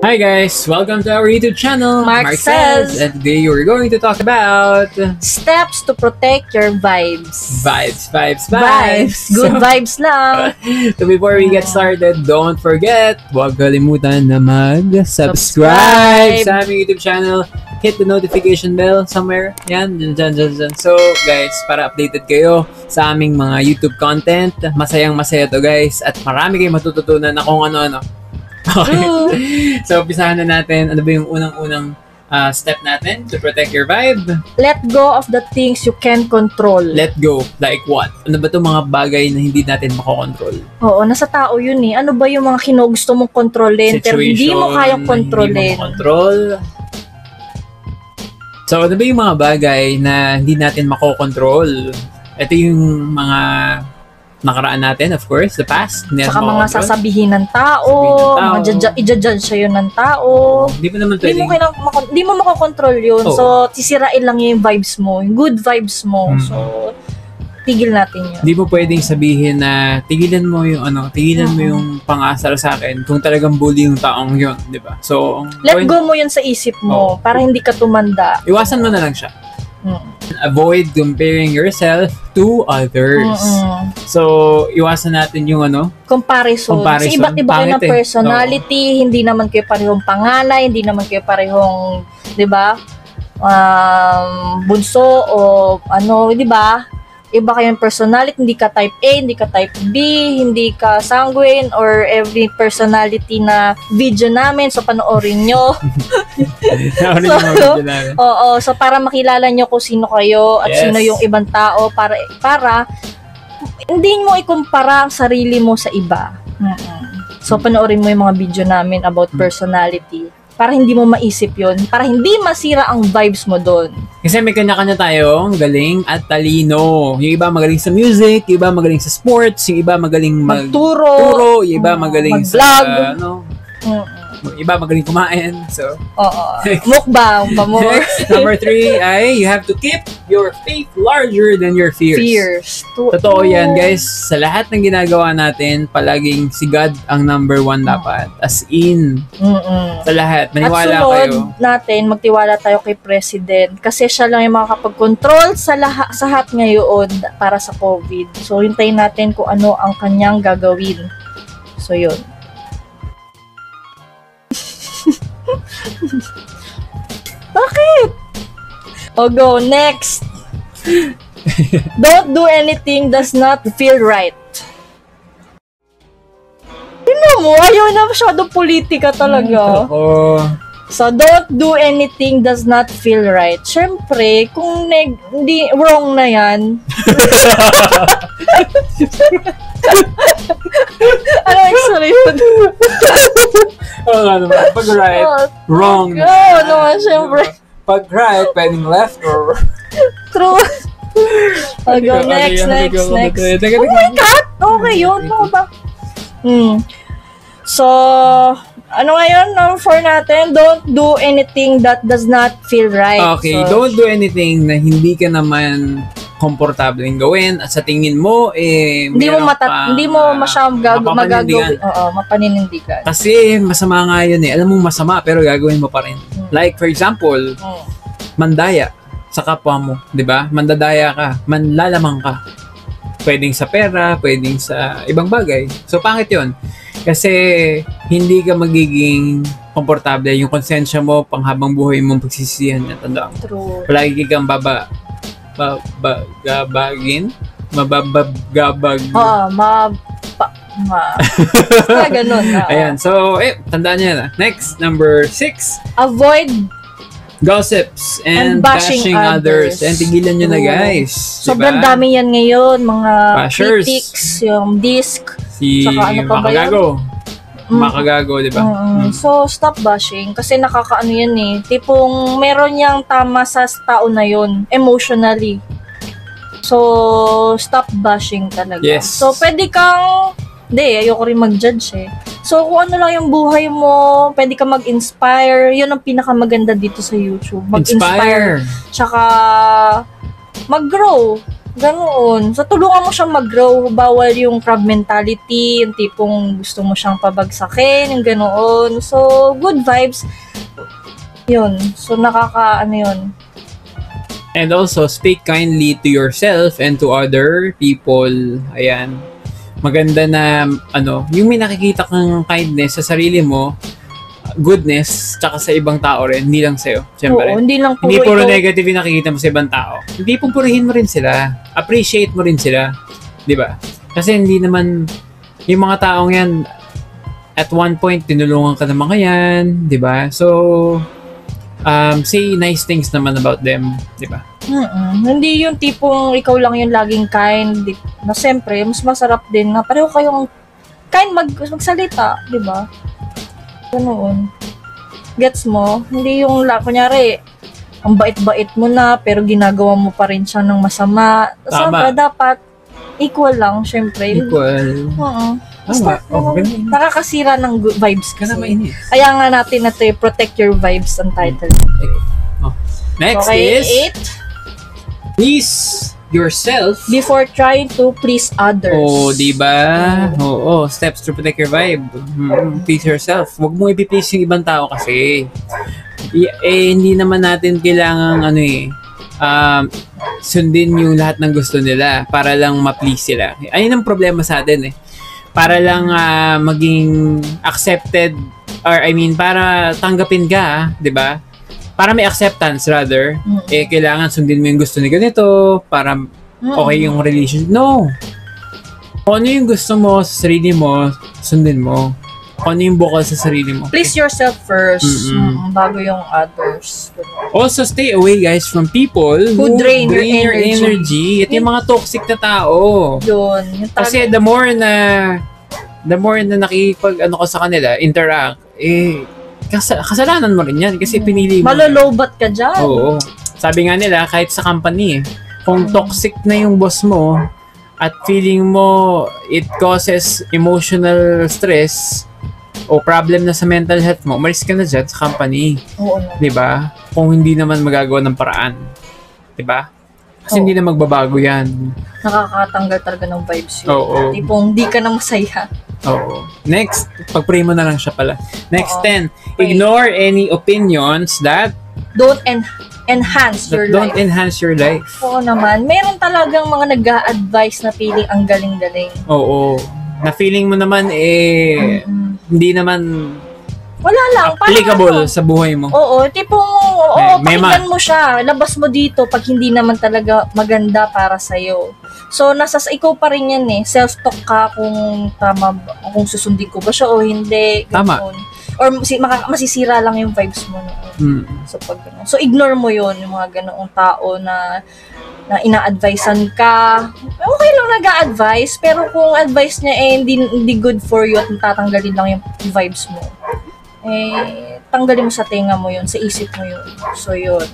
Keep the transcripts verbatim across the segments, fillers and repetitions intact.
Hi guys! Welcome to our YouTube channel, Markcesz! And today we're going to talk about steps to protect your vibes. Vibes, vibes, vibes! vibes. Good so, vibes lang! So before we get started, don't forget, huwag kalimutan na mag-subscribe sa aming YouTube channel. Hit the notification bell somewhere. Yan, dyan, dyan, dyan, dyan. So guys, para updated kayo sa aming mga YouTube content, masayang masaya to guys. At marami kayong matututunan na kung ano-ano. Okay. So, umpisahan na natin. Ano ba yung unang-unang uh, step natin to protect your vibe? Let go of the things you can control. Let go? Like what? Ano ba itong mga bagay na hindi natin makokontrol? Oo, nasa tao yun eh. Ano ba yung mga kinugusto mong kontrolin? Situation, pero hindi mo kayang kontrolin. Hindi mo makontrol. So, ano ba yung mga bagay na hindi natin makokontrol? Ito yung mga nakaraan natin, of course, the past. Saka mga sasabihin ng tao, sasabihin ng tao. I-judge siya yun ng tao. Hindi mo naman pwedeng... Hindi mo makakontrol yun. Oh. So, sisirain lang yung vibes mo, yung good vibes mo. Hmm. So, tigil natin yun. Hindi mo pwedeng sabihin na tigilan mo yung ano, tigilan hmm. mo yung pang-asar sa akin kung talagang bully yung taong yun, di ba? So, let go mo yun sa isip mo oh. para hindi ka tumanda. Iwasan mo na lang siya. Hmm. Avoid comparing yourself to others. Mm-mm. So, iwasan natin yung ano? Comparison. Comparison. Kasi iba't iba kayo ng personality, no. Hindi naman kayo parehong panganay, hindi naman kayo parehong, di ba, um, bunso o ano, di ba? Iba kayong personality, hindi ka type A, hindi ka type B, hindi ka sanguine, or every personality na video namin, so panoorin nyo. so, so, oo, so para makilala nyo kung sino kayo at yes. sino yung ibang tao, para, para hindi mo ikumpara ang sarili mo sa iba. So panoorin mo yung mga video namin about personality. Para hindi mo maisip yun, para hindi masira ang vibes mo doon. Kasi may kanya-kanya tayong galing at talino. Yung iba magaling sa music, yung iba magaling sa sports, yung iba magaling mag magturo, turo, yung iba magaling mag-vlog. Sa, uh, ano, yung iba magaling kumain. So, oo. Mukbang, pamor. Number three ay, you have to keep your faith larger than your fears. Fears. To Totoo yan, guys. Sa lahat ng ginagawa natin, palaging si God ang number one dapat. As in, mm-mm. sa lahat. Maniwala kayo. At sunod kayo. natin, magtiwala tayo kay President. Kasi siya lang yung makakapag-control sa lahat sa hat ngayon para sa COVID. So, hintayin natin kung ano ang kanyang gagawin. So, yun. Bakit? O go, next. Don't do anything does not feel right. Tignan mo, ayaw na masyado politika talaga. Oo. So, don't do anything does not feel right. Siyempre, kung neg di wrong na yan. Ano yung solution? Oo nga naman. Pag right, wrong. Oo naman, siyempre. Pag right, pwedeng left or... True. I'll go next, next, next. Oh my God! Okay, yun. Ano ba? Hmm. So, ano nga yun? Number four natin, don't do anything that does not feel right. Okay, don't do anything na hindi ka naman... komportableng gawin at sa tingin mo eh hindi mo mata hindi mo masyadong magagawin oo mapanindigan kasi masama nga yun eh, alam mo masama pero gagawin mo pa rin. Mm. Like for example, mm. mandaya sa kapwa mo, di ba? Mandadaya ka, manlalamang ka, pwedeng sa pera, pwedeng sa ibang bagay. So pangit yun kasi hindi ka magiging komportable, yung konsensya mo panghabang buhay mong pagsisisihan niya, tandaan. True. Palagi kang baba mababagabagin mababagabag oh mab pa ma basta ganun na oh. Ayan, so eh tandaan niyo na. Next, number six, avoid gossips and, and bashing, bashing others. others and tigilan niyo na guys, sobrang diba? Dami yan ngayon mga bashers, critics, yung disc si saka ano pa ba yun? Makagago, di ba? Mm. Mm. So, stop bashing. Kasi nakakaano yan eh. Tipong meron niyang tama sa tao na yun. Emotionally. So, stop bashing talaga. Yes. So, pwede kang... Hindi, ayoko rin mag-judge eh. So, kung ano lang yung buhay mo, pwede ka mag-inspire. Yun ang pinakamaganda dito sa YouTube. Mag-inspire. Tsaka, mag-grow. Ganoon. So, tulungan mo siyang mag-grow. Bawal yung crab mentality, yung tipong gusto mo siyang pabagsakin, yung ganoon. So, good vibes. Yun. So, nakaka, ano yun. And also, speak kindly to yourself and to other people. Ayan. Maganda na, ano, yung may nakikita kang kindness sa sarili mo, goodness, tsaka sa ibang tao rin, hindi lang sa'yo. Siyempre. Oo, hindi lang puro, hindi puro negative yung nakikita mo sa ibang tao. Hindi pong purihin mo rin sila. Appreciate mo rin sila. Diba? Kasi hindi naman, yung mga taong yan, at one point, tinulungan ka ng mga yan. Diba? So, Um, say nice things naman about them, di ba? Mm-mm. Hindi yung tipong ikaw lang yung laging kind. Na siyempre, mas masarap din na pareho kayong kind mag magsalita, di ba? Ganoon. Gets mo? Hindi yung, kunyari, ang bait-bait mo na, pero ginagawa mo pa rin siya ng masama. Siyempre, dapat equal lang, siyempre. Equal. Oo. Basta, oh, okay. Nakakasira ng vibes kasi. Kaya nga natin na ito yung Protect Your Vibes ang title. Okay. Oh. Next okay, is eight. Please yourself before trying to please others. Oh, diba? Mm. Oo, oh, steps to protect your vibe. Mm. Please yourself. Huwag mo i-please yung ibang tao kasi. Eh, eh, hindi naman natin kailangan ano eh. Um, sundin yung lahat ng gusto nila para lang ma-please sila. Ayun ang problema sa atin eh. Para lang uh, maging accepted or I mean para tanggapin ka, 'di ba? Para may acceptance rather, mm-hmm. eh kailangan sundin mo yung gusto ni ganito para okay yung relationship. No. Kung ano yung gusto mo sa sarili mo, sundin mo. Kung ano yung bukal sa sarili mo. Please yourself first mm-hmm. bago yung others. Also stay away guys from people who, who drain, drain your, your energy. energy. Ito yung mga toxic na tao. Yun. Yung kasi the more na the more na nakikipag ano ko sa kanila, interact, eh kasalanan mo rin yan kasi pinili mo. Malolobat ka dyan. Oo. Sabi nga nila kahit sa company, kung toxic na yung boss mo at feeling mo it causes emotional stress o problem na sa mental health mo, umalis ka na dyan sa company. Oo. Diba? Kung hindi naman magagawa ng paraan. Diba? Kasi oo. Hindi na magbabago yan. Nakakatanggal talaga ng vibes yun. Oo. Tipong hindi ka na masaya. Oo. Next, pag-pray mo na lang siya pala. Next, ten. Ignore any opinions that don't en enhance that your don't life. Don't enhance your life. Oo naman. Meron talagang mga nag-a-advise na feeling ang galing-galing. Oo. Na feeling mo naman eh, mm-hmm. hindi naman wala lang. Applicable ano? Sa buhay mo. Oo, tipong, oo, eh, pakinggan mo siya. Labas mo dito pag hindi naman talaga maganda para sa'yo. So, nasa ikaw pa rin yan eh. Self-talk ka kung tama, kung susundin ko ba siya o hindi. Tama. Ganun. Or masisira lang yung vibes mo noon. Mm. So, pag, so, ignore mo yun, yung mga ganoong tao na na ina-advisean ka. Okay lang nag-a-advise, pero kung advice niya eh, hindi, hindi good for you at tatanggalin lang yung vibes mo. Eh, tanggalin mo sa tenga mo yun, sa isip mo yun. So, yun.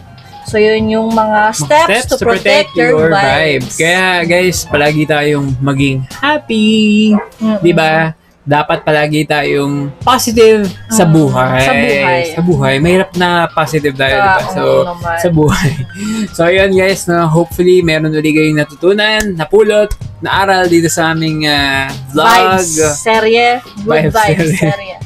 So, yun yung mga steps, steps to protect, protect your, your vibes. vibes. Kaya, guys, palagi tayong maging happy. Mm-hmm. Diba? Dapat palagi tayong positive mm-hmm. sa buhay. Sa buhay. Sa buhay. Mahirap na positive tayo, diba? So, naman. Sa buhay. So, yun, guys. No, hopefully, meron ulit kayong natutunan, napulot, naaral dito sa aming uh, vlog. Vibes serye. Good vibes, vibes serye.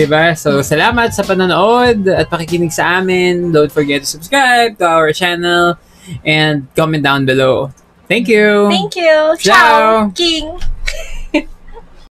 Diba? So, salamat sa panonood at pakikinig sa amin. Don't forget to subscribe to our channel and comment down below. Thank you! Thank you! Ciao! Ciao. King!